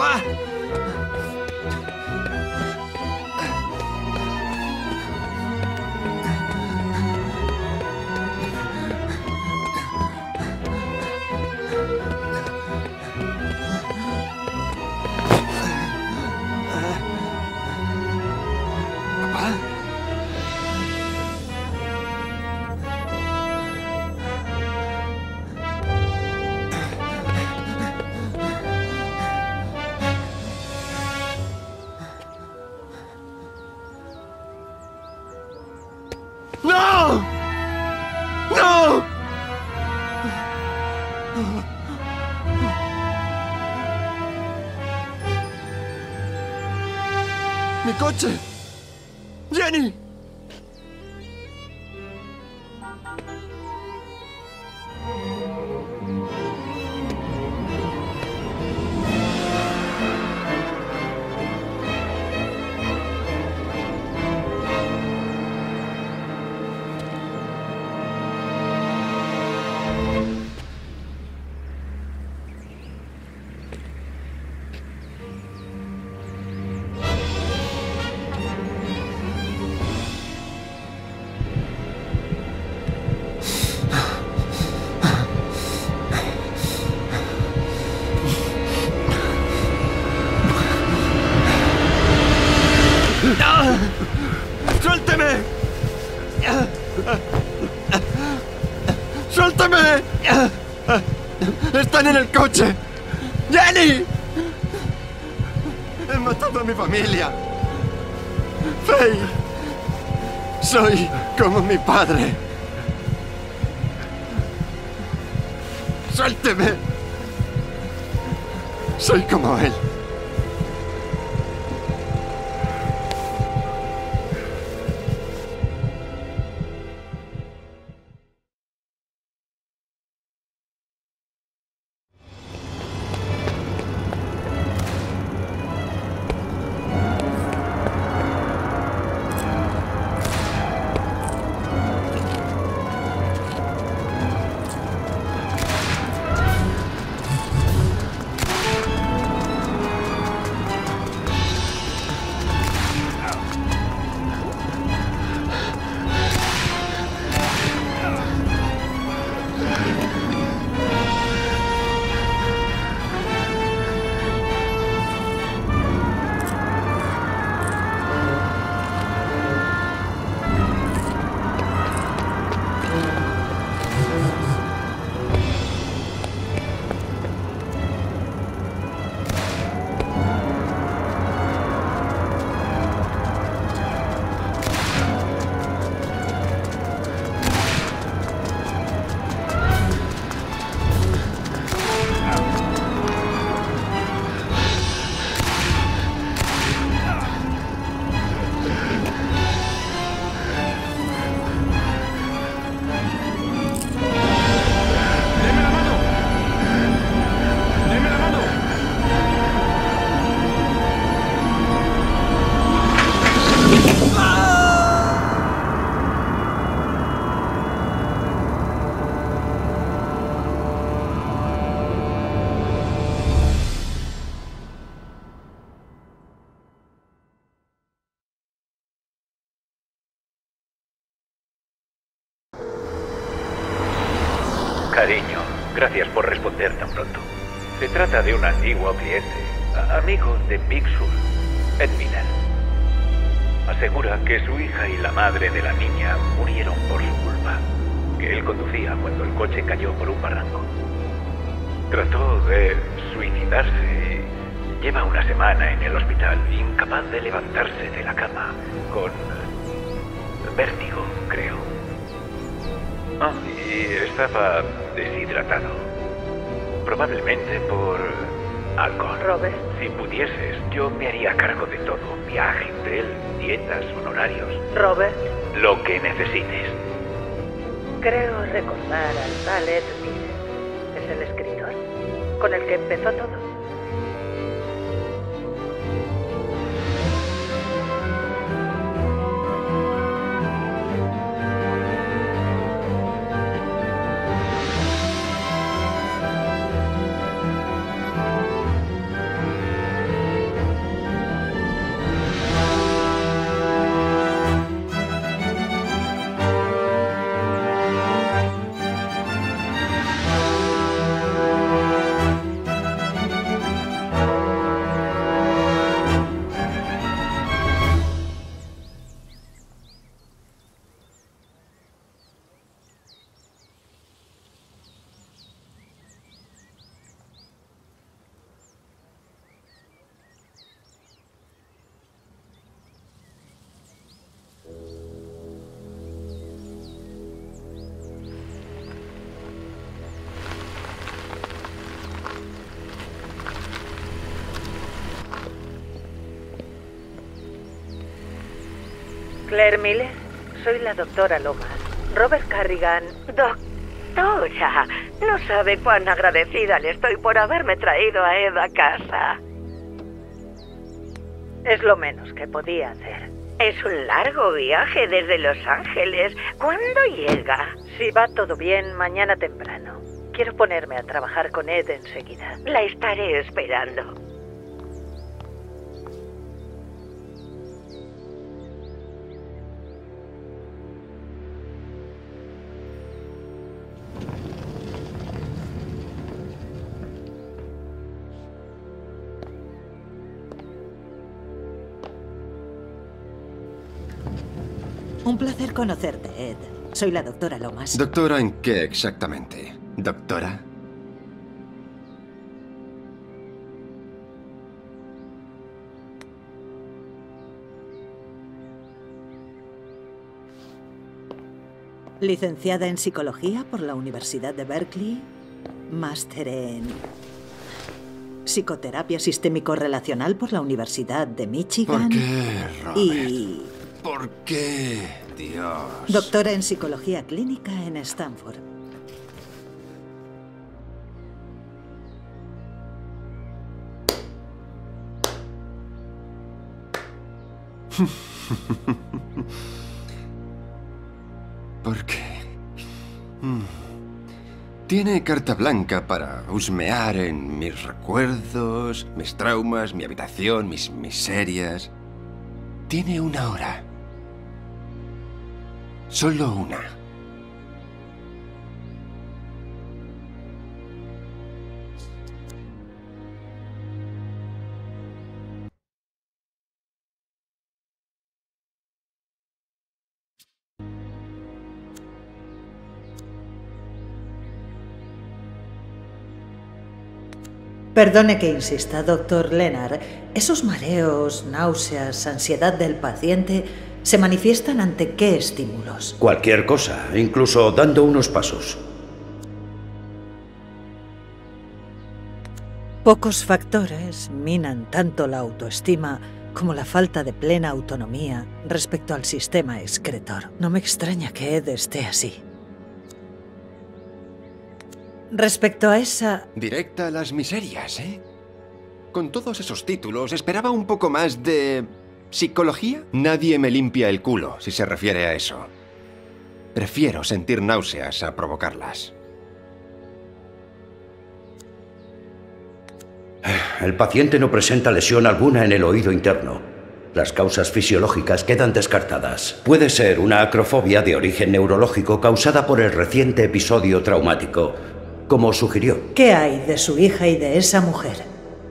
papá. ¡Jenny! ¡Están en el coche! ¡Jenny! ¡He matado a mi familia! ¡Faye! ¡Soy como mi padre! ¡Suélteme! ¡Soy como él! Cariño, gracias por responder tan pronto. Se trata de un antiguo cliente, amigo de Big Sur, Ed Miller. Asegura que su hija y la madre de la niña murieron por su culpa, que él conducía cuando el coche cayó por un barranco. Trató de suicidarse y lleva una semana en el hospital, incapaz de levantarse de la cama, con vértigo, creo. Ah, y estaba deshidratado. Probablemente por alcohol. Robert. Si pudieses, yo me haría cargo de todo. Viaje, hotel, dietas, honorarios. Robert. Lo que necesites. Creo recordar al tal Ed Miller. Es el escritor con el que empezó todo. Claire Miller, soy la doctora Lomas. Robert Carrigan... Doctora, no sabe cuán agradecida le estoy por haberme traído a Ed a casa. Es lo menos que podía hacer. Es un largo viaje desde Los Ángeles. ¿Cuándo llega? Si va todo bien, mañana temprano. Quiero ponerme a trabajar con Ed enseguida. La estaré esperando. Un placer conocerte, Ed. Soy la doctora Lomas. ¿Doctora en qué exactamente? ¿Doctora? Licenciada en Psicología por la Universidad de Berkeley, máster en Psicoterapia Sistémico-Relacional por la Universidad de Michigan. ¿Por qué, Robert? Y... ¿por qué? Dios. Doctora en Psicología Clínica en Stanford. ¿Por qué? Tiene carta blanca para husmear en mis recuerdos, mis traumas, mi habitación, mis miserias. Tiene una hora. Solo una. Perdone que insista, doctor Leonard. ¿Esos mareos, náuseas, ansiedad del paciente se manifiestan ante qué estímulos? Cualquier cosa, incluso dando unos pasos. Pocos factores minan tanto la autoestima como la falta de plena autonomía respecto al sistema excretor. No me extraña que Ed esté así. Respecto a esa... Directa a las miserias, ¿eh? Con todos esos títulos, esperaba un poco más de... ¿psicología? Nadie me limpia el culo, si se refiere a eso. Prefiero sentir náuseas a provocarlas. El paciente no presenta lesión alguna en el oído interno. Las causas fisiológicas quedan descartadas. Puede ser una acrofobia de origen neurológico causada por el reciente episodio traumático, como sugirió. ¿Qué hay de su hija y de esa mujer?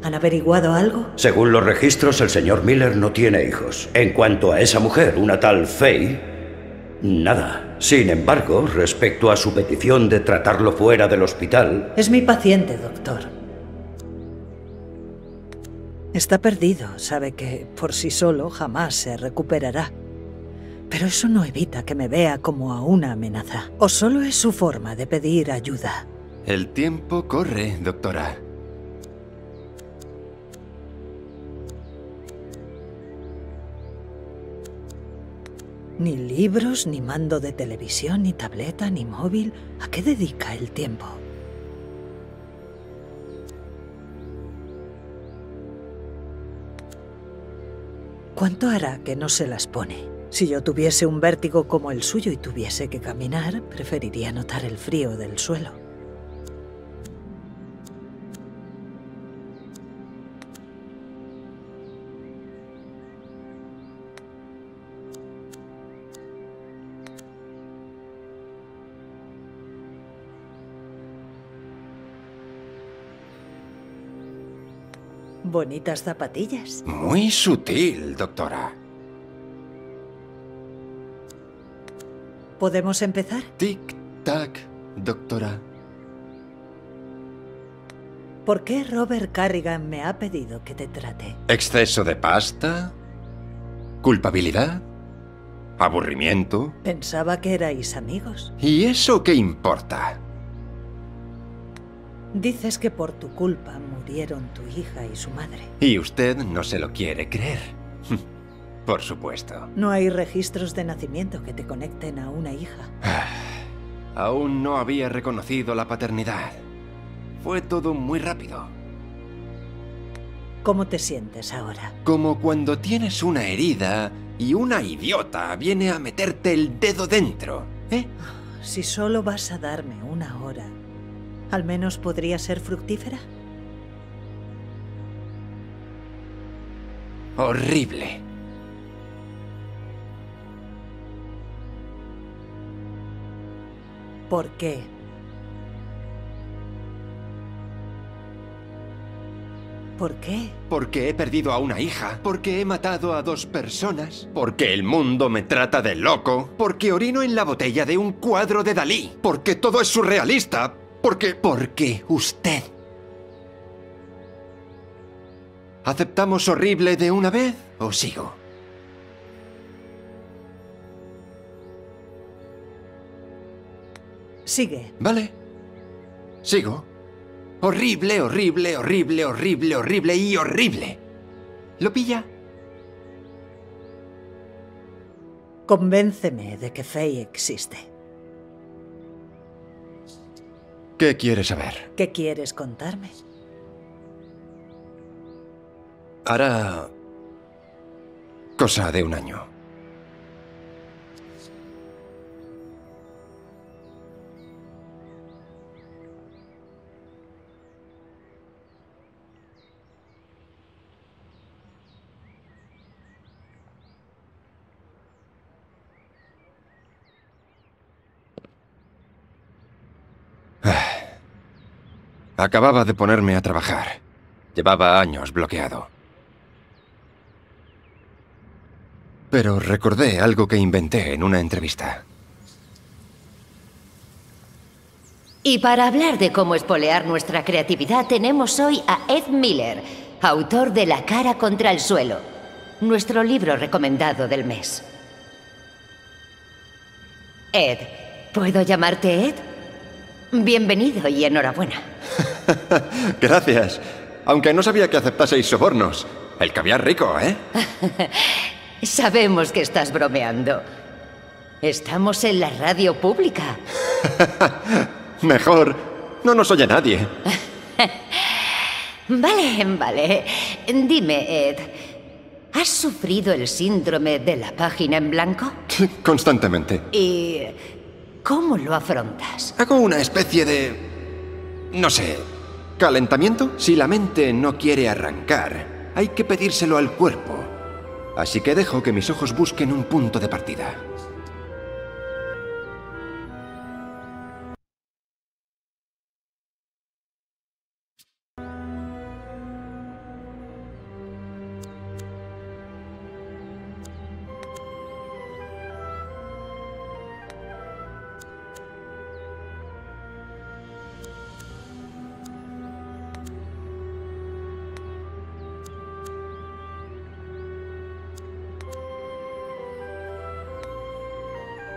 ¿Han averiguado algo? Según los registros, el señor Miller no tiene hijos. En cuanto a esa mujer, una tal Faye, nada. Sin embargo, respecto a su petición de tratarlo fuera del hospital... Es mi paciente, doctor. Está perdido. Sabe que por sí solo jamás se recuperará. Pero eso no evita que me vea como a una amenaza. O solo es su forma de pedir ayuda. El tiempo corre, doctora. Ni libros, ni mando de televisión, ni tableta, ni móvil. ¿A qué dedica el tiempo? ¿Cuánto hará que no se las pone? Si yo tuviese un vértigo como el suyo y tuviese que caminar, preferiría notar el frío del suelo. Bonitas zapatillas. Muy sutil, doctora. ¿Podemos empezar? Tic-tac, doctora. ¿Por qué Robert Carrigan me ha pedido que te trate? ¿Exceso de pasta? ¿Culpabilidad? ¿Aburrimiento? Pensaba que erais amigos. ¿Y eso qué importa? Dices que por tu culpa murieron tu hija y su madre. Y usted no se lo quiere creer. Por supuesto. No hay registros de nacimiento que te conecten a una hija. Aún no había reconocido la paternidad. Fue todo muy rápido. ¿Cómo te sientes ahora? Como cuando tienes una herida y una idiota viene a meterte el dedo dentro, ¿eh? Si solo vas a darme una hora, ¿al menos podría ser fructífera? Horrible. ¿Por qué? ¿Por qué? Porque he perdido a una hija, porque he matado a dos personas, porque el mundo me trata de loco, porque orino en la botella de un cuadro de Dalí, porque todo es surrealista, porque usted. ¿Aceptamos horrible de una vez o sigo? Sigue. Vale. Sigo. Horrible, horrible, horrible, horrible, horrible y horrible. ¿Lo pilla? Convénceme de que Faye existe. ¿Qué quieres saber? ¿Qué quieres contarme? Hará cosa de un año. Acababa de ponerme a trabajar. Llevaba años bloqueado. Pero recordé algo que inventé en una entrevista. Y para hablar de cómo espolear nuestra creatividad, tenemos hoy a Ed Miller, autor de La cara contra el suelo, nuestro libro recomendado del mes. Ed, ¿puedo llamarte Ed? Bienvenido y enhorabuena. Gracias. Aunque no sabía que aceptaseis sobornos. El caviar rico, ¿eh? Sabemos que estás bromeando. Estamos en la radio pública. Mejor. No nos oye nadie. Vale, vale. Dime, Ed, ¿has sufrido el síndrome de la página en blanco? Constantemente. ¿Y cómo lo afrontas? Hago una especie de... no sé... ¿calentamiento? Si la mente no quiere arrancar, hay que pedírselo al cuerpo. Así que dejo que mis ojos busquen un punto de partida.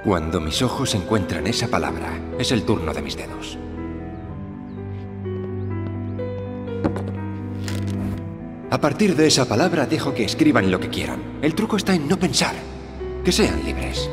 Cuando mis ojos encuentran esa palabra, es el turno de mis dedos. A partir de esa palabra dejo que escriban lo que quieran. El truco está en no pensar, que sean libres.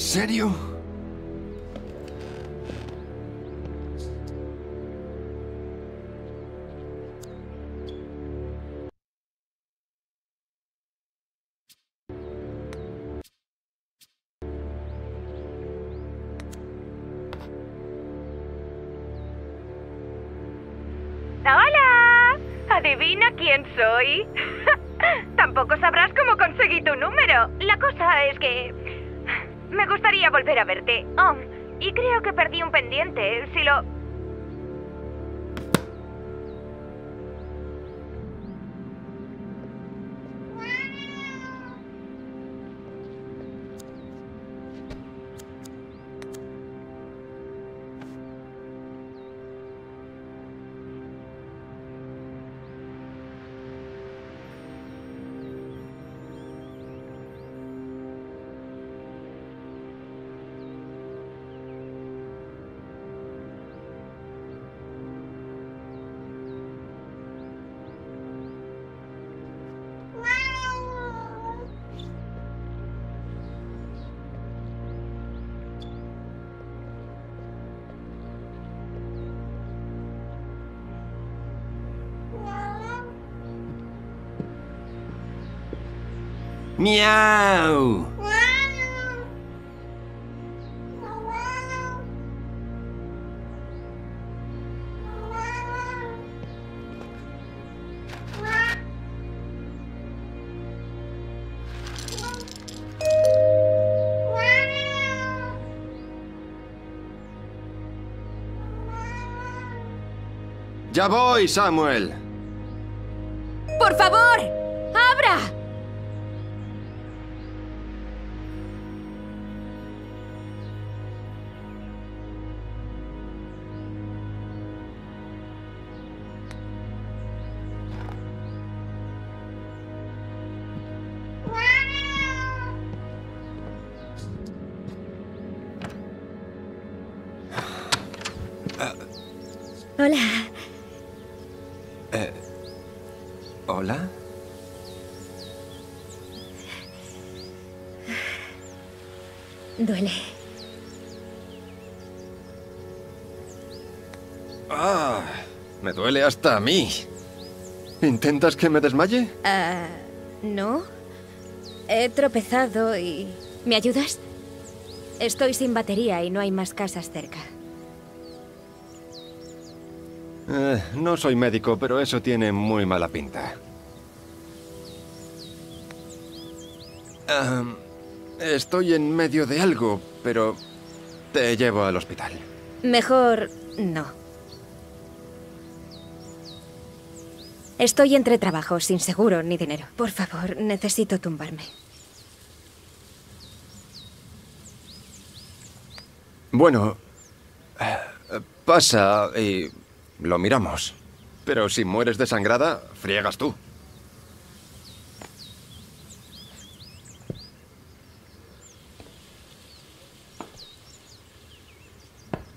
¿En serio? Adivina quién soy. Tampoco sabrás cómo conseguí tu número. La cosa es que me gustaría volver a verte. Oh, y creo que perdí un pendiente. Si lo... ¡Miau! ¡Ya voy, Samuel! ¡Por favor! ¡Abra! Duele. ¡Ah! Me duele hasta a mí. ¿Intentas que me desmaye? No. He tropezado y... ¿Me ayudas? Estoy sin batería y no hay más casas cerca. No soy médico, pero eso tiene muy mala pinta. Estoy en medio de algo, pero te llevo al hospital. Mejor no. Estoy entre trabajos, sin seguro ni dinero. Por favor, necesito tumbarme. Bueno, pasa y lo miramos. Pero si mueres desangrada, friegas tú.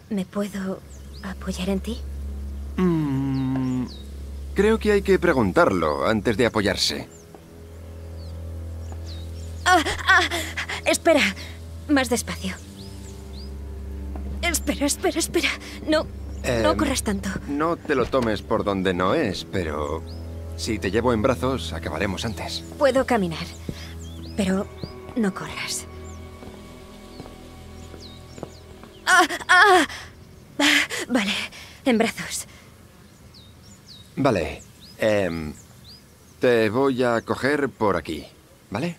¿Me puedo apoyar en ti? Creo que hay que preguntarlo antes de apoyarse. Espera, más despacio. Espera. No corras tanto. No te lo tomes por donde no es, pero... si te llevo en brazos, acabaremos antes. Puedo caminar, pero no corras. Vale, en brazos. Vale. Te voy a coger por aquí, ¿vale?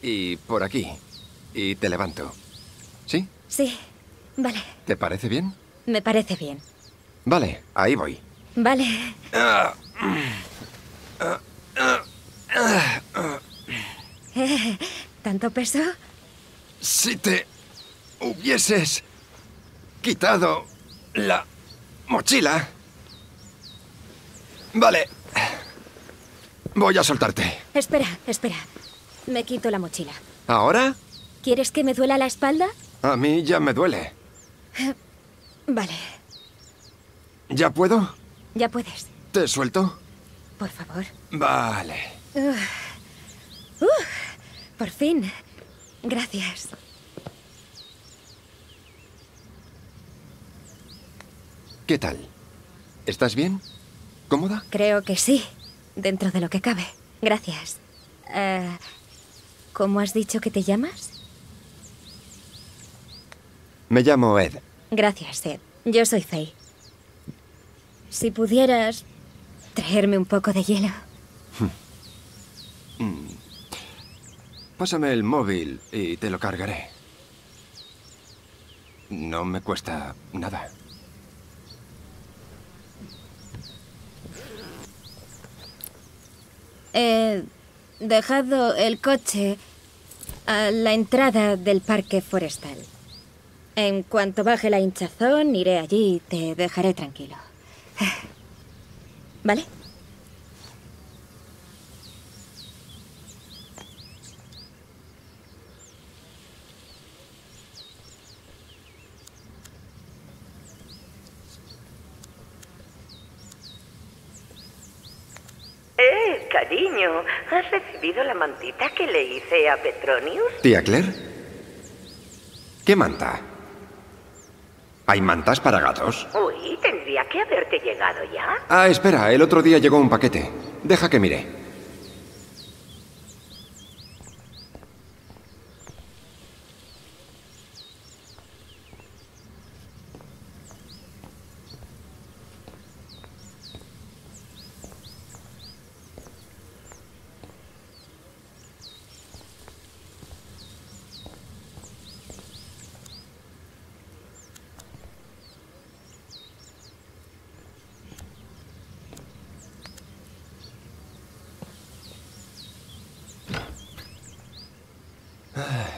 Y por aquí. Y te levanto. ¿Sí? Sí, vale. ¿Te parece bien? Me parece bien. Vale, ahí voy. Vale. ¿Tanto peso? Si te... hubieses quitado la mochila. Vale. Voy a soltarte. Espera. Me quito la mochila. ¿Ahora? ¿Quieres que me duela la espalda? A mí ya me duele. Vale. ¿Ya puedo? Ya puedes. ¿Te suelto? Por favor. Vale. Por fin. Gracias. ¿Qué tal? ¿Estás bien? ¿Cómoda? Creo que sí, dentro de lo que cabe. Gracias. ¿Cómo has dicho que te llamas? Me llamo Ed. Gracias, Ed. Yo soy Faye. Si pudieras traerme un poco de hielo. Pásame el móvil y te lo cargaré. No me cuesta nada. He dejado el coche a la entrada del parque forestal. En cuanto baje la hinchazón, iré allí y te dejaré tranquilo. ¿Vale? Cariño, ¿has recibido la mantita que le hice a Petronius? ¿Tía Claire? ¿Qué manta? ¿Hay mantas para gatos? Uy, tendría que haberte llegado ya. Ah, espera, el otro día llegó un paquete. Deja que mire.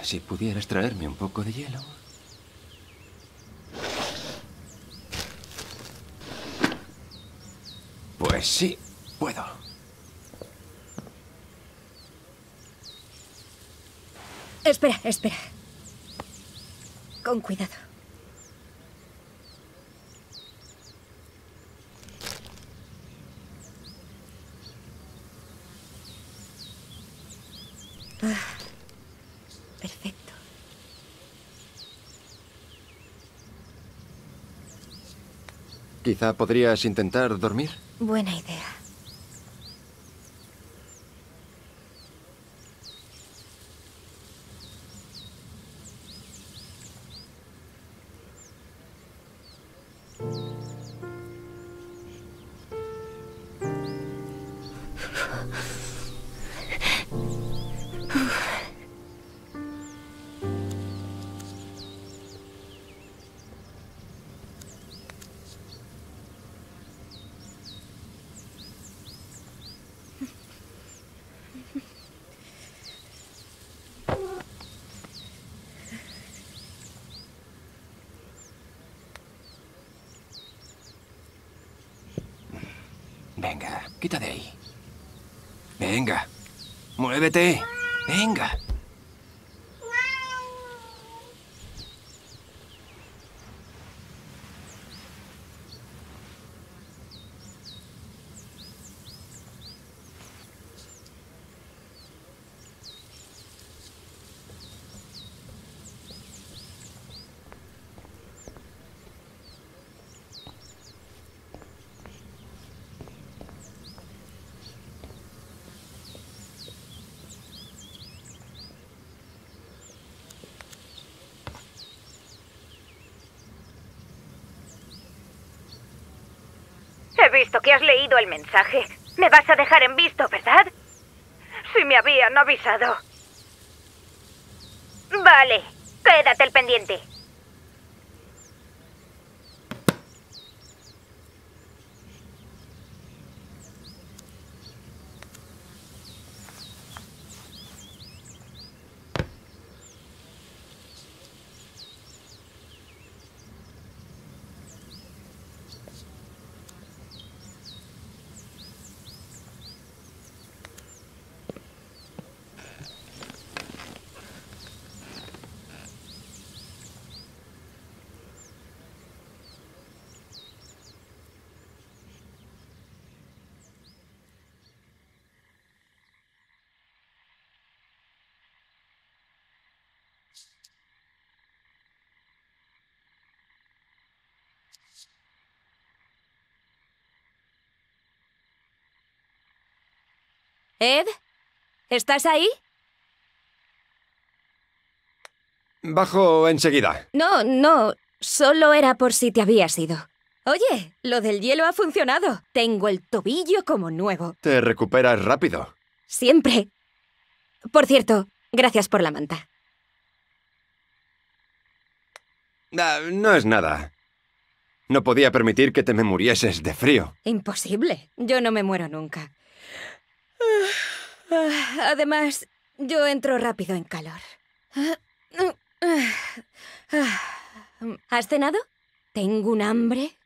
Si pudieras traerme un poco de hielo. Pues sí, puedo. Espera, espera. Con cuidado. Quizá podrías intentar dormir. Buena idea. Venga, quita de ahí. Venga, muévete. Venga. He visto que has leído el mensaje. Me vas a dejar en visto, ¿verdad? Si me habían avisado. Vale, quédate al pendiente. ¿Ed? ¿Estás ahí? Bajo enseguida. No, no. Solo era por si te habías ido. Oye, lo del hielo ha funcionado. Tengo el tobillo como nuevo. Te recuperas rápido. Siempre. Por cierto, gracias por la manta. No es nada. No podía permitir que te me murieses de frío. Imposible. Yo no me muero nunca. Además, yo entro rápido en calor. ¿Has cenado? Tengo un hambre.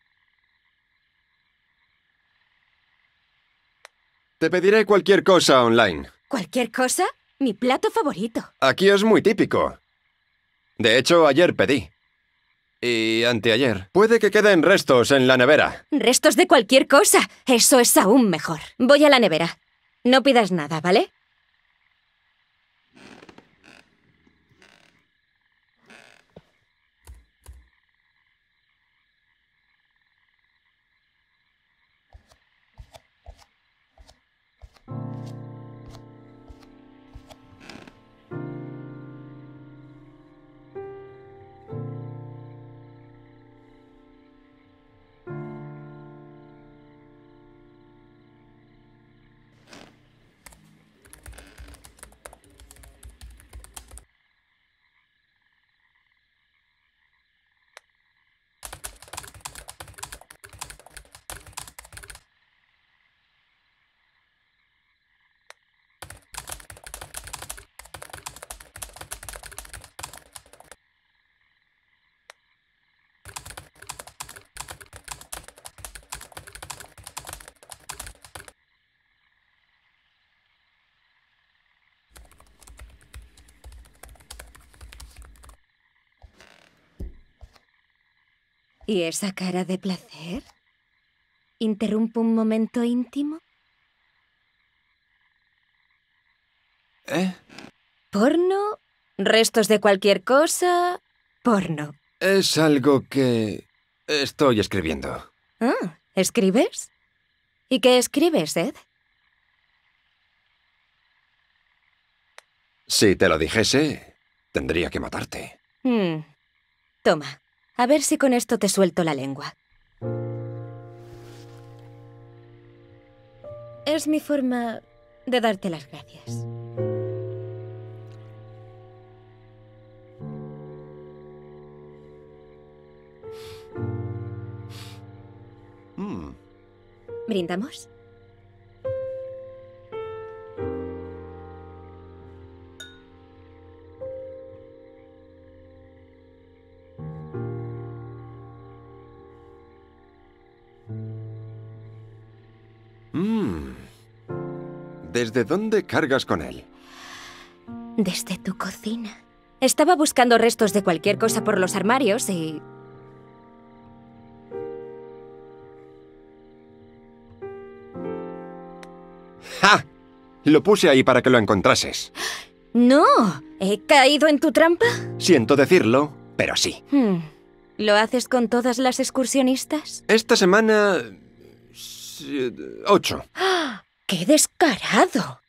Te pediré cualquier cosa online. ¿Cualquier cosa? Mi plato favorito. Aquí es muy típico. De hecho, ayer pedí. Y anteayer. Puede que queden restos en la nevera. ¿Restos de cualquier cosa? Eso es aún mejor. Voy a la nevera. No pidas nada, ¿vale? ¿Y esa cara de placer? ¿Interrumpo un momento íntimo? ¿Porno? ¿Restos de cualquier cosa? Porno. Es algo que estoy escribiendo. Ah, ¿escribes? ¿Y qué escribes, Ed? Si te lo dijese, tendría que matarte. Toma. A ver si con esto te suelto la lengua. Es mi forma de darte las gracias. ¿Brindamos? ¿Desde dónde cargas con él? Desde tu cocina. Estaba buscando restos de cualquier cosa por los armarios y... ¡Ja! Lo puse ahí para que lo encontrases. ¡No! ¿He caído en tu trampa? Siento decirlo, pero sí. ¿Lo haces con todas las excursionistas? Esta semana... 8. ¡Qué descarado!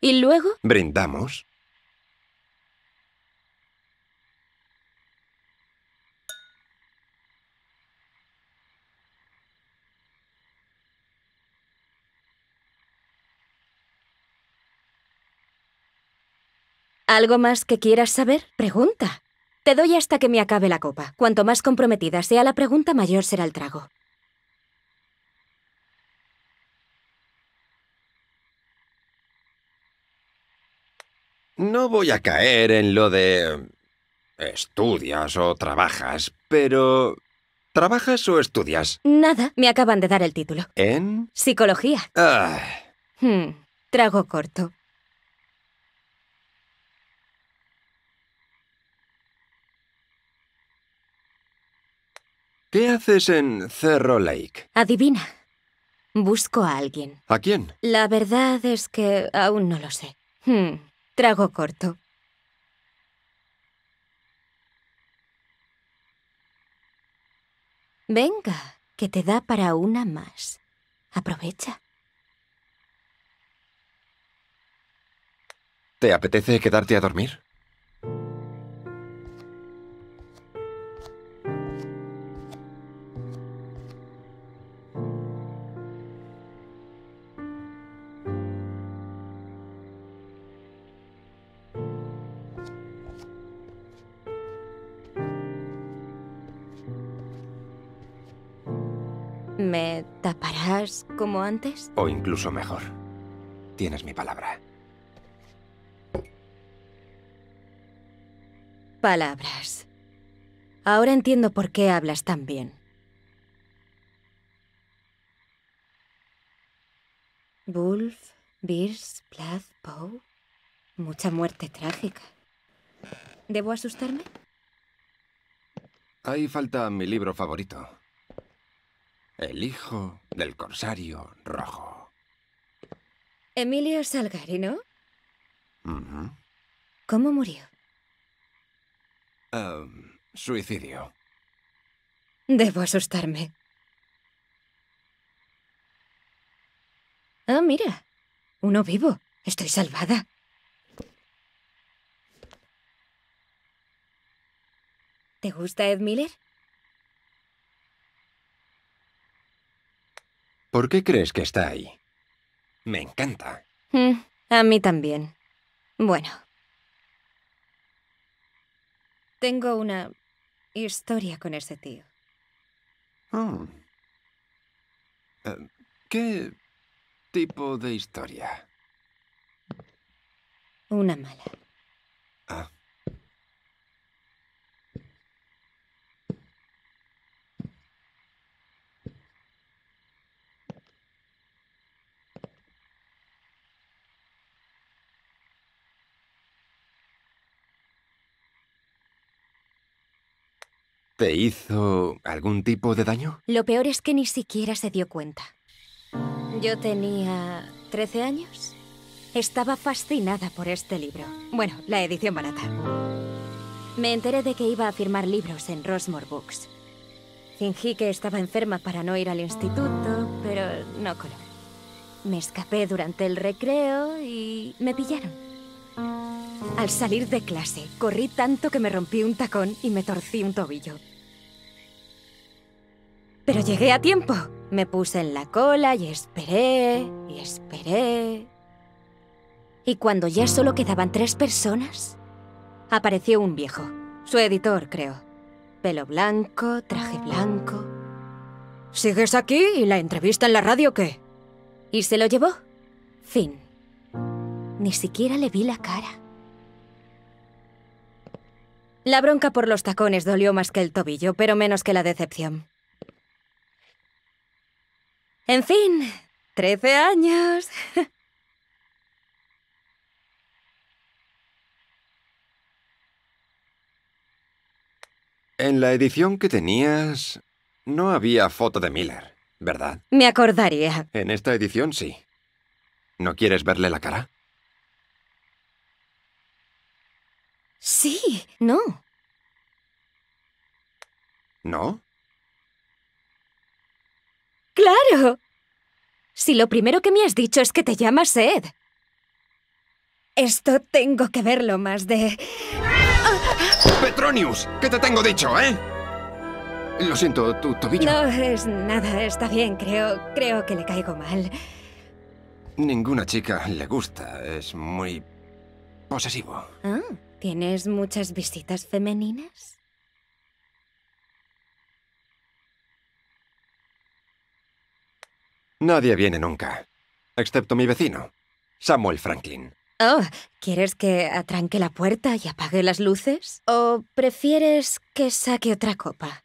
¿Y luego? ¿Brindamos? ¿Algo más que quieras saber? Pregunta. Te doy hasta que me acabe la copa. Cuanto más comprometida sea la pregunta, mayor será el trago. No voy a caer en lo de... estudias o trabajas, pero... ¿Trabajas o estudias? Nada, me acaban de dar el título. ¿En? Psicología. Ah. Trago corto. ¿Qué haces en Cerro Lake? Adivina. Busco a alguien. ¿A quién? La verdad es que aún no lo sé. Trago corto. Venga, que te da para una más. Aprovecha. ¿Te apetece quedarte a dormir? ¿Me taparás como antes? O incluso mejor. Tienes mi palabra. Palabras. Ahora entiendo por qué hablas tan bien. Wolf, Beers, Plath, Poe. Mucha muerte trágica. ¿Debo asustarme? Ahí falta mi libro favorito. El hijo del corsario rojo. Emilio Salgari, ¿no? Uh-huh. ¿Cómo murió? Suicidio. Debo asustarme. Ah, mira. Uno vivo. Estoy salvada. ¿Te gusta Ed Miller? ¿Por qué crees que está ahí? Me encanta. A mí también. Bueno. Tengo una historia con ese tío. Oh. ¿Qué tipo de historia? Una mala. Ah. ¿Te hizo algún tipo de daño? Lo peor es que ni siquiera se dio cuenta. Yo tenía 13 años. Estaba fascinada por este libro. Bueno, la edición barata. Me enteré de que iba a firmar libros en Rosemore Books. Fingí que estaba enferma para no ir al instituto, pero no coló. Me escapé durante el recreo y me pillaron. Al salir de clase, corrí tanto que me rompí un tacón y me torcí un tobillo. Pero llegué a tiempo. Me puse en la cola y esperé, y esperé. Y cuando ya solo quedaban 3 personas, apareció un viejo. Su editor, creo. Pelo blanco, traje blanco. ¿Sigues aquí? ¿Y la entrevista en la radio qué? Y se lo llevó. Fin. Ni siquiera le vi la cara. La bronca por los tacones dolió más que el tobillo, pero menos que la decepción. En fin, 13 años. En la edición que tenías, no había foto de Miller, ¿verdad? Me acordaría. En esta edición, sí. ¿No quieres verle la cara? Sí, no. ¿No? ¡Claro! Si lo primero que me has dicho es que te llamas Ed. Esto tengo que verlo más de... ¡Petronius! ¿Qué te tengo dicho, eh? Lo siento, tu tobillo... No, es nada, está bien, creo que le caigo mal. Ninguna chica le gusta, es muy... posesivo. Ah. ¿Tienes muchas visitas femeninas? Nadie viene nunca, excepto mi vecino, Samuel Franklin. Oh, ¿quieres que atranque la puerta y apague las luces? ¿O prefieres que saque otra copa?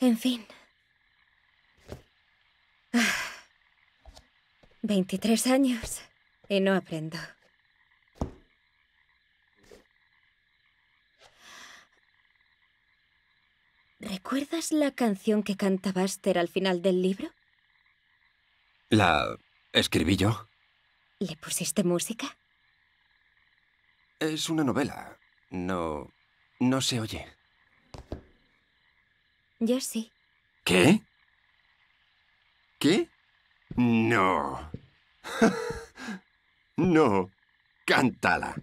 En fin... 23 años y no aprendo. ¿Recuerdas la canción que canta Buster al final del libro? ¿La escribí yo? ¿Le pusiste música? Es una novela. No se oye. Yo sí. ¿Qué? ¿Qué? No. No. Cántala.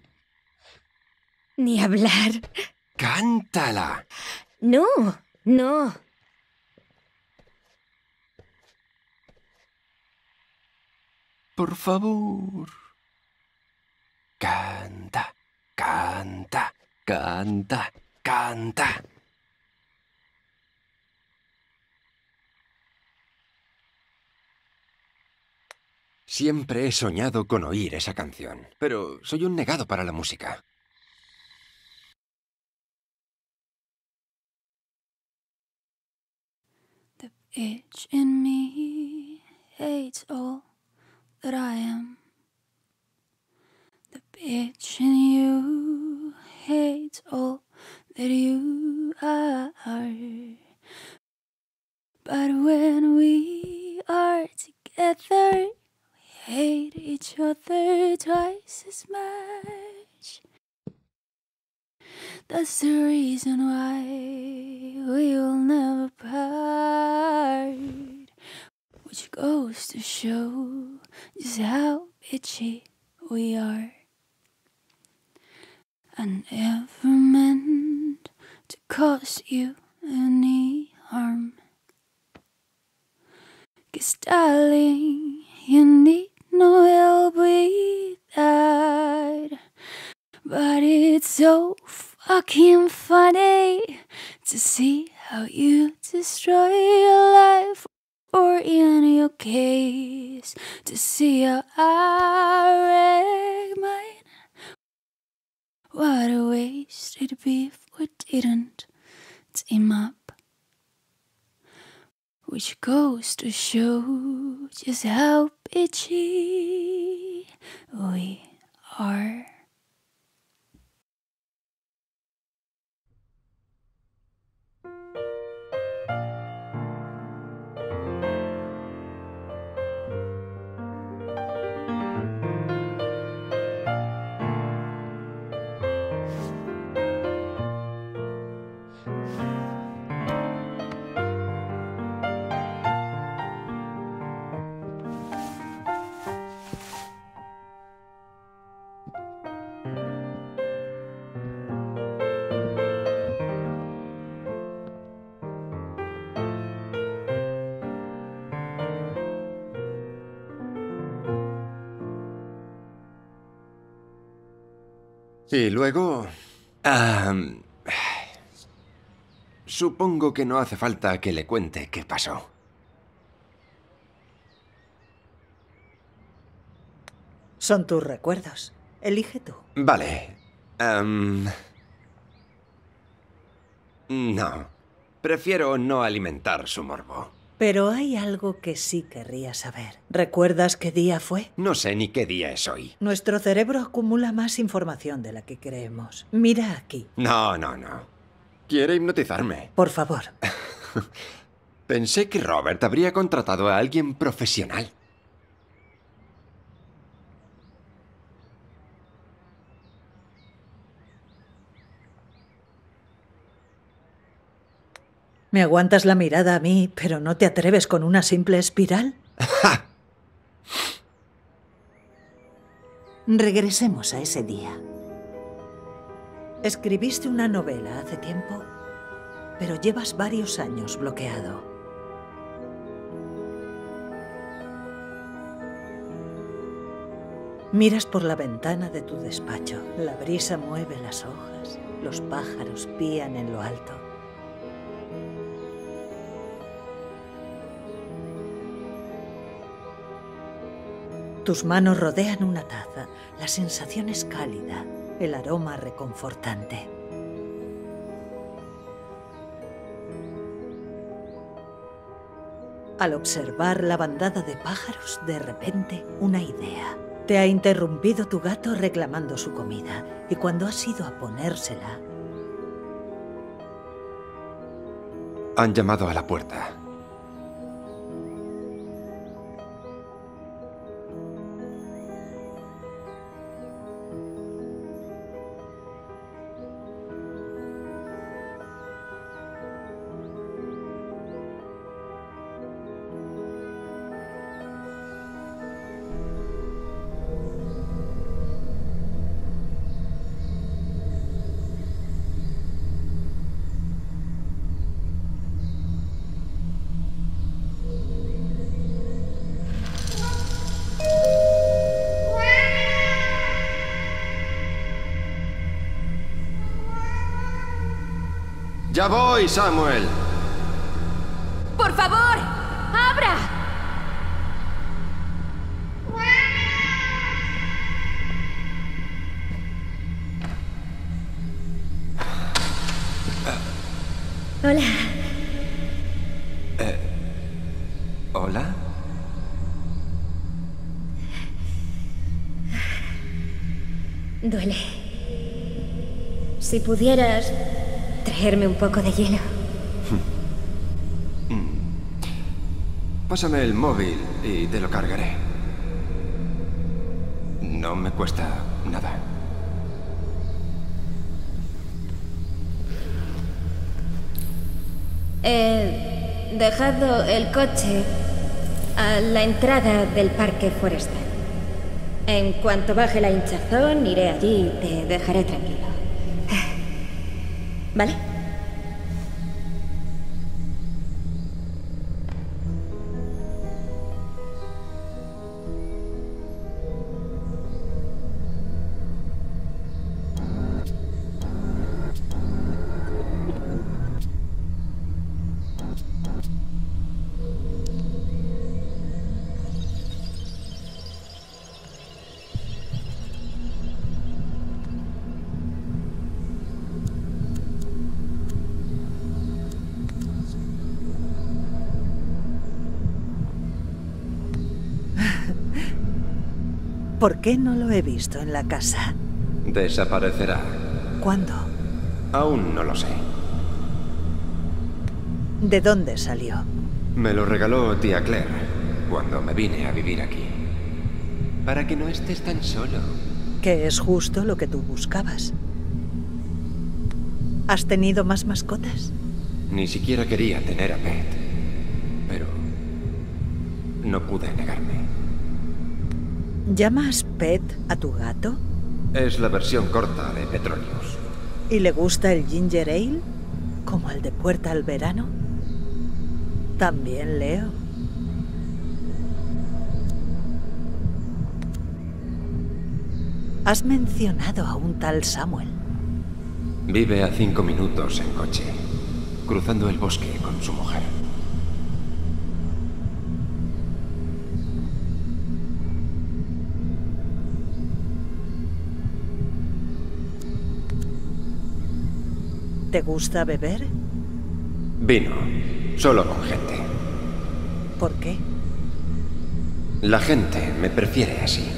Ni hablar. Cántala. No, no. Por favor. Canta, canta, canta, canta. Siempre he soñado con oír esa canción, pero soy un negado para la música. The itch in me hates all that I am. The itch in you hates all that you are. But when we are together, hate each other twice as much. That's the reason why we will never part. Which goes to show just how itchy we are. I never meant to cause you any harm. 'Cause darling, you need no help with that, but it's so fucking funny to see how you destroy your life, or in your case, to see how I wreck mine. What a waste it'd be if we didn't team up, which goes to show just how itchy we are. Y luego... supongo que no hace falta que le cuente qué pasó. Son tus recuerdos. Elige tú. Vale. No. Prefiero no alimentar su morbo. Pero hay algo que sí querría saber. ¿Recuerdas qué día fue? No sé ni qué día es hoy. Nuestro cerebro acumula más información de la que creemos. Mira aquí. No, no, no. Quiere hipnotizarme. Por favor. Pensé que Robert habría contratado a alguien profesional. Me aguantas la mirada a mí, pero no te atreves con una simple espiral. Regresemos a ese día. Escribiste una novela hace tiempo, pero llevas varios años bloqueado. Miras por la ventana de tu despacho. La brisa mueve las hojas, los pájaros pían en lo alto. Tus manos rodean una taza, la sensación es cálida, el aroma reconfortante. Al observar la bandada de pájaros, de repente, una idea. Te ha interrumpido tu gato reclamando su comida, y cuando has ido a ponérsela... Han llamado a la puerta. ¡Ya voy, Samuel! ¡Por favor! ¡Abra! Hola. ¿Hola? Duele. Si pudieras traerme un poco de hielo. Pásame el móvil y te lo cargaré. No me cuesta nada. He dejado el coche a la entrada del parque forestal. En cuanto baje la hinchazón, iré allí y te dejaré tranquilo. ¿Vale? ¿Por qué no lo he visto en la casa? Desaparecerá. ¿Cuándo? Aún no lo sé. ¿De dónde salió? Me lo regaló tía Claire cuando me vine a vivir aquí. Para que no estés tan solo. Que es justo lo que tú buscabas. ¿Has tenido más mascotas? Ni siquiera quería tener a Pet, pero no pude negarme. ¿Llamas Pet a tu gato? Es la versión corta de Petronius. ¿Y le gusta el ginger ale? ¿Como el de Puerta al Verano? También leo. Has mencionado a un tal Samuel. Vive a 5 minutos en coche, cruzando el bosque con su mujer. ¿Te gusta beber? Vino, solo con gente. ¿Por qué? La gente me prefiere así.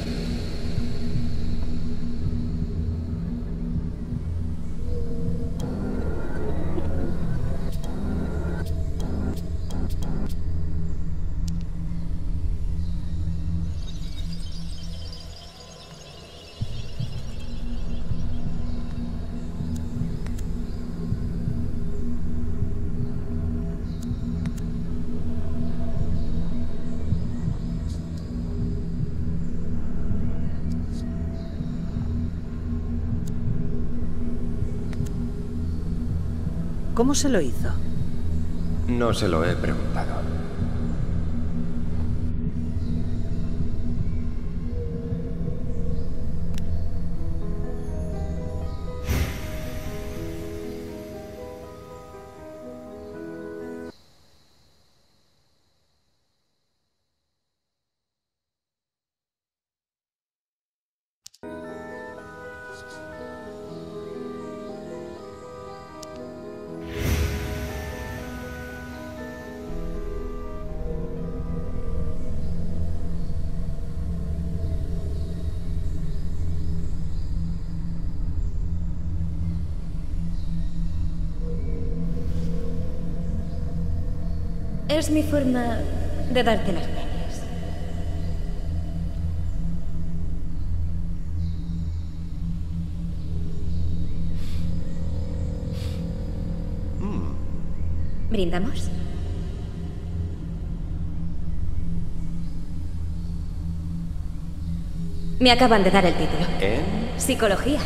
¿Cómo se lo hizo? No se lo he preguntado. Es mi forma de darte las gracias. ¿Brindamos? Me acaban de dar el título. ¿Qué? Psicología.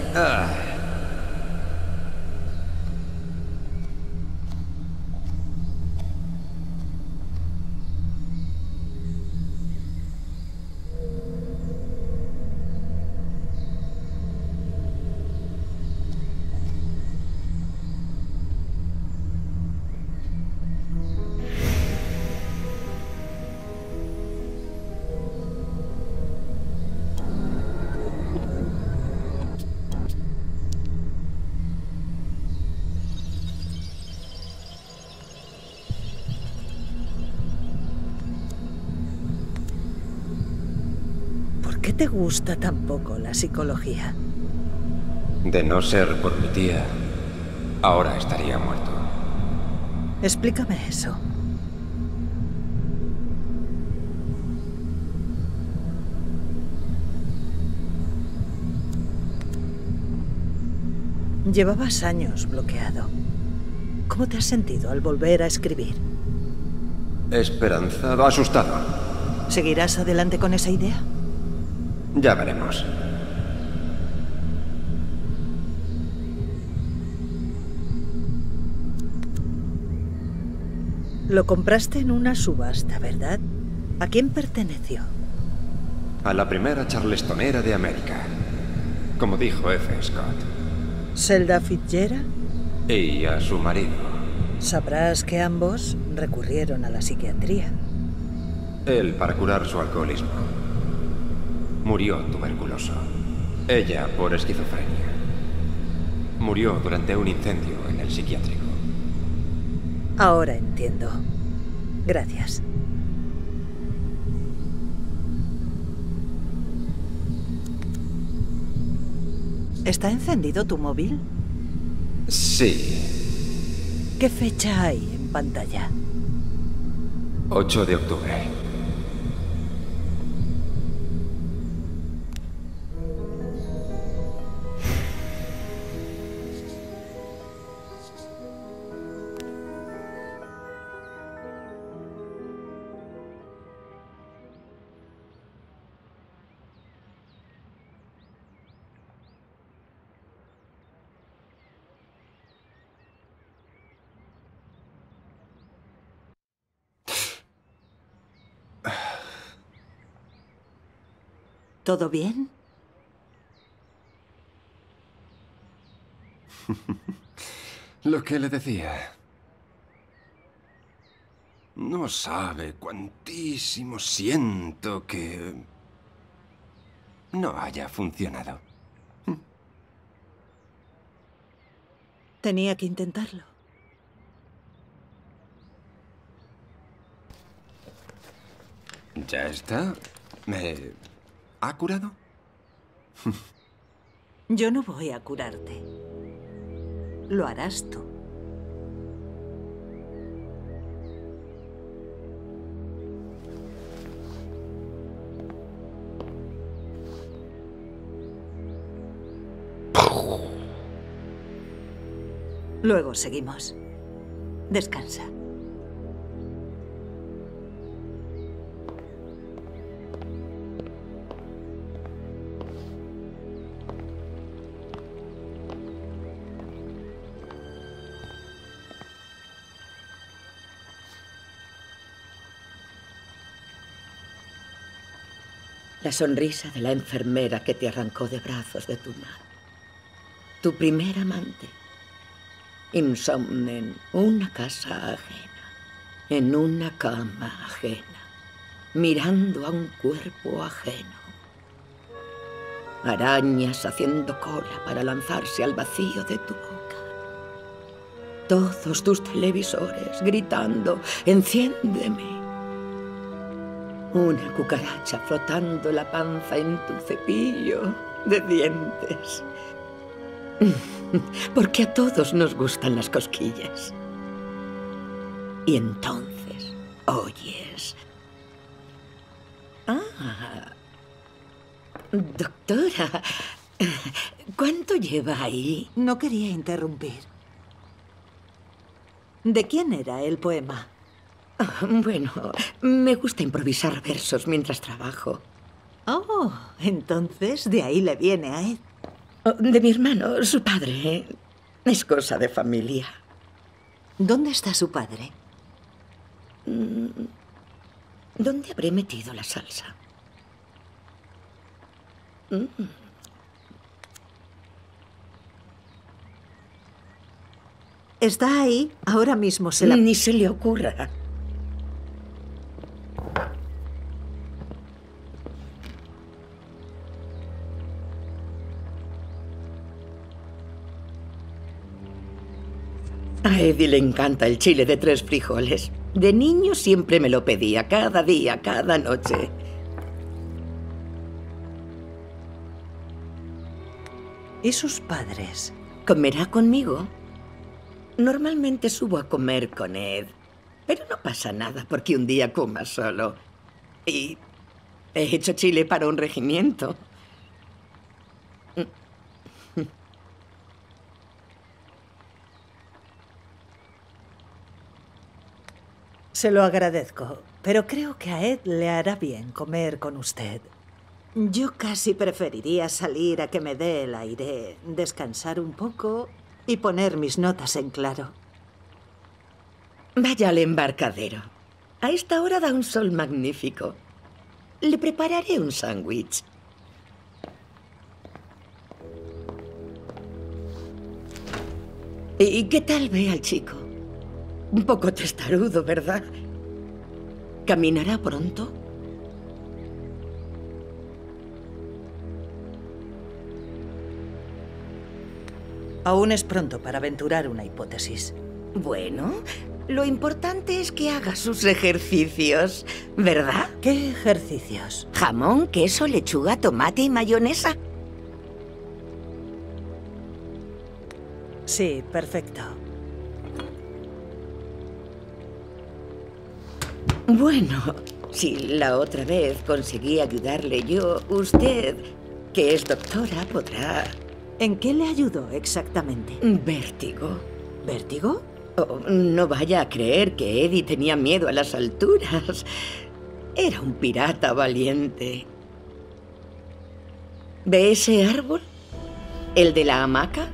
qué te gusta tan poco la psicología? De no ser por mi tía, ahora estaría muerto. Explícame eso. Llevabas años bloqueado. ¿Cómo te has sentido al volver a escribir? Esperanzado, asustado. ¿Seguirás adelante con esa idea? Ya veremos. Lo compraste en una subasta, ¿verdad? ¿A quién perteneció? A la primera charlestonera de América, como dijo F. Scott. ¿Zelda Fitzgerald? Y a su marido. Sabrás que ambos recurrieron a la psiquiatría. Él para curar su alcoholismo. Murió tuberculoso. Ella por esquizofrenia. Murió durante un incendio en el psiquiátrico. Ahora entiendo. Gracias. ¿Está encendido tu móvil? Sí. ¿Qué fecha hay en pantalla? 8 de octubre. ¿Todo bien? Lo que le decía. No sabe cuantísimo siento que no haya funcionado. Tenía que intentarlo. ¿Ya está? ¿Me ha curado? Yo no voy a curarte. Lo harás tú. Luego seguimos. Descansa. La sonrisa de la enfermera que te arrancó de brazos de tu madre. Tu primer amante. Insomne en una casa ajena. En una cama ajena. Mirando a un cuerpo ajeno. Arañas haciendo cola para lanzarse al vacío de tu boca. Todos tus televisores gritando, enciéndeme. Una cucaracha frotando la panza en tu cepillo de dientes. Porque a todos nos gustan las cosquillas. Y entonces oyes... Ah, doctora, ¿cuánto lleva ahí? No quería interrumpir. ¿De quién era el poema? Bueno, me gusta improvisar versos mientras trabajo. Oh, entonces de ahí le viene a Ed. De mi hermano, su padre. Es cosa de familia. ¿Dónde está su padre? ¿Dónde habré metido la salsa? Está ahí, ahora mismo se la... Ni se le ocurra. A Eddie le encanta el chile de 3 frijoles. De niño siempre me lo pedía, cada día, cada noche. ¿Y sus padres? ¿Comerá conmigo? Normalmente subo a comer con Ed, pero no pasa nada porque un día coma solo. Y he hecho chile para un regimiento. Se lo agradezco, pero creo que a Ed le hará bien comer con usted. Yo casi preferiría salir a que me dé el aire, descansar un poco y poner mis notas en claro. Vaya al embarcadero. A esta hora da un sol magnífico. Le prepararé un sándwich. ¿Y qué tal ve al chico? Un poco testarudo, ¿verdad? ¿Caminará pronto? Aún es pronto para aventurar una hipótesis. Bueno, lo importante es que haga sus ejercicios, ¿verdad? ¿Qué ejercicios? Jamón, queso, lechuga, tomate y mayonesa. Sí, perfecto. Bueno, si la otra vez conseguí ayudarle yo, usted, que es doctora, podrá... ¿En qué le ayudó exactamente? Vértigo. ¿Vértigo? Oh, no vaya a creer que Eddie tenía miedo a las alturas. Era un pirata valiente. ¿Ve ese árbol? ¿El de la hamaca?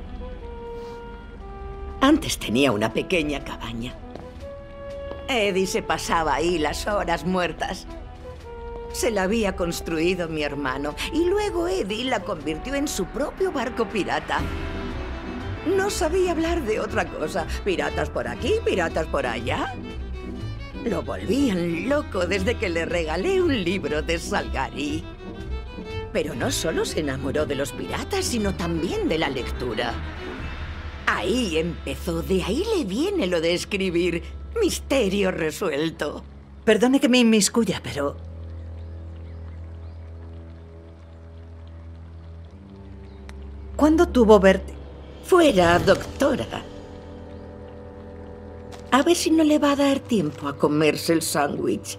Antes tenía una pequeña cabaña. Eddie se pasaba ahí las horas muertas. Se la había construido mi hermano y luego Eddie la convirtió en su propio barco pirata. No sabía hablar de otra cosa. Piratas por aquí, piratas por allá. Lo volvían loco desde que le regalé un libro de Salgari. Pero no solo se enamoró de los piratas, sino también de la lectura. Ahí empezó, de ahí le viene lo de escribir. Misterio resuelto. Perdone que me inmiscuya, pero... ¿Cuándo tuvo vértigo? Fuera, doctora. A ver si no le va a dar tiempo a comerse el sándwich.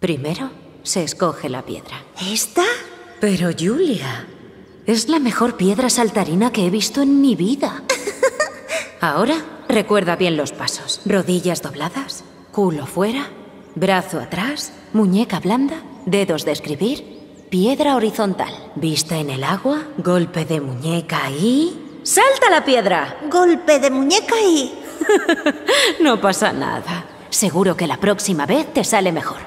Primero se escoge la piedra. ¿Esta? Pero Julia, es la mejor piedra saltarina que he visto en mi vida. Ahora recuerda bien los pasos. Rodillas dobladas, culo fuera, brazo atrás, muñeca blanda, dedos de escribir, piedra horizontal. Vista en el agua, golpe de muñeca y... ¡Salta la piedra! Golpe de muñeca y... No pasa nada. Seguro que la próxima vez te sale mejor.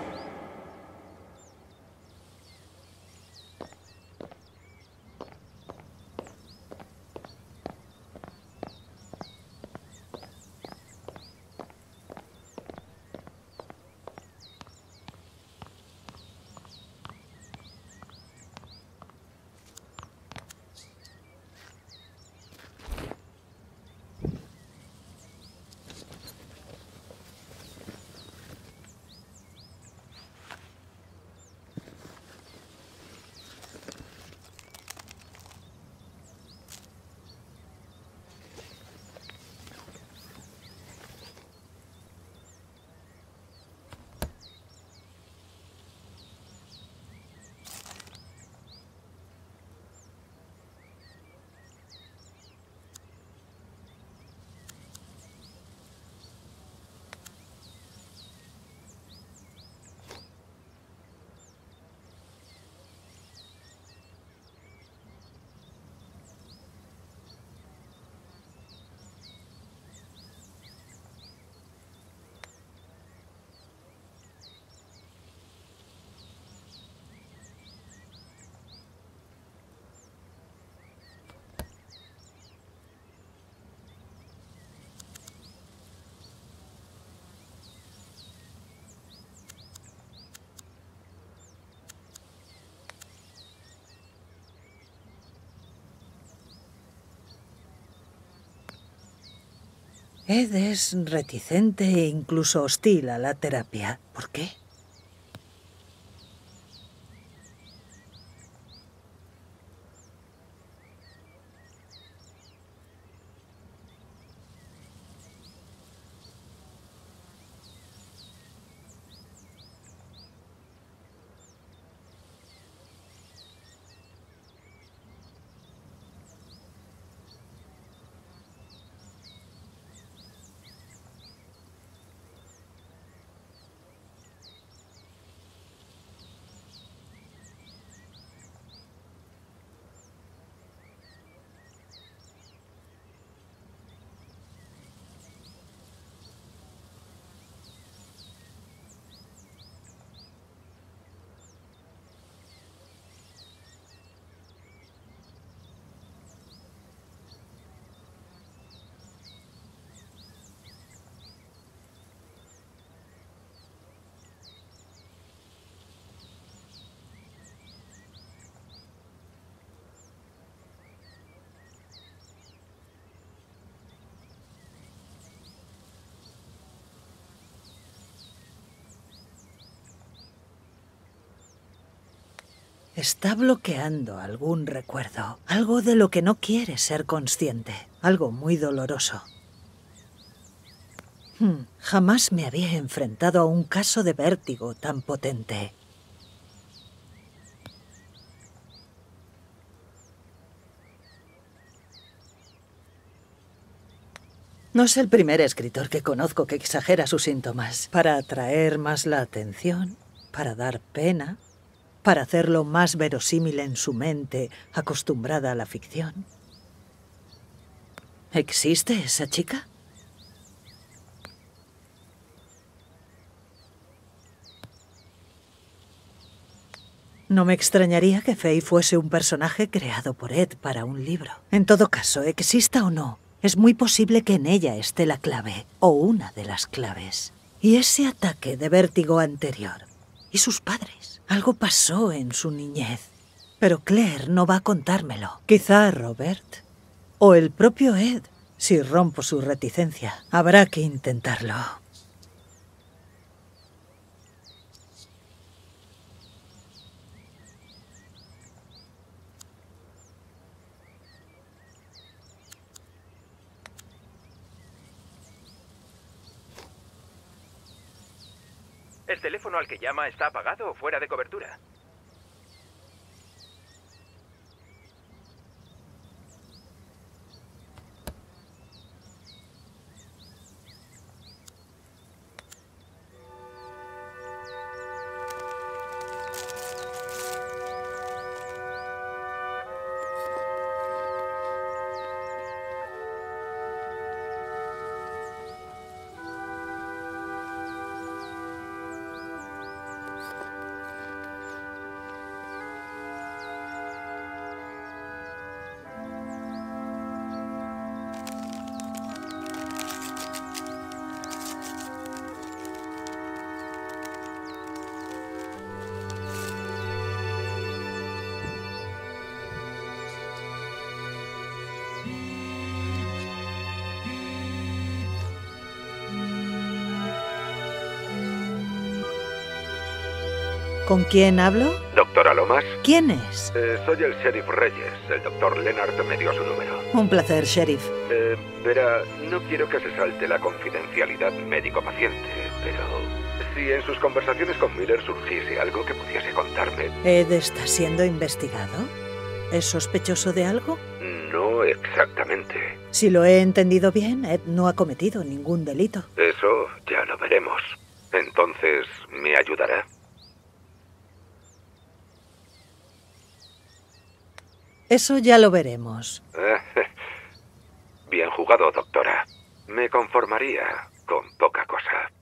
Ed es reticente e incluso hostil a la terapia. ¿Por qué? Está bloqueando algún recuerdo, algo de lo que no quiere ser consciente, algo muy doloroso. Jamás me había enfrentado a un caso de vértigo tan potente. No es el primer escritor que conozco que exagera sus síntomas para atraer más la atención, para dar pena, para hacerlo más verosímil en su mente, acostumbrada a la ficción. ¿Existe esa chica? No me extrañaría que Faye fuese un personaje creado por Ed para un libro. En todo caso, exista o no, es muy posible que en ella esté la clave, o una de las claves. Y ese ataque de vértigo anterior, y sus padres. Algo pasó en su niñez, pero Claire no va a contármelo. Quizá Robert o el propio Ed, si rompo su reticencia. Habrá que intentarlo. El teléfono al que llama está apagado o fuera de cobertura. ¿Con quién hablo? Doctora Lomas. ¿Quién es? Soy el Sheriff Reyes. El doctor Leonard me dio su número. Un placer, Sheriff. Vera, no quiero que se salte la confidencialidad médico-paciente, pero si en sus conversaciones con Miller surgiese algo que pudiese contarme... ¿Ed está siendo investigado? ¿Es sospechoso de algo? No exactamente. Si lo he entendido bien, Ed no ha cometido ningún delito. Eso ya lo veremos. Entonces, ¿me ayudará? Eso ya lo veremos. Bien jugado, doctora. Me conformaría con poca cosa.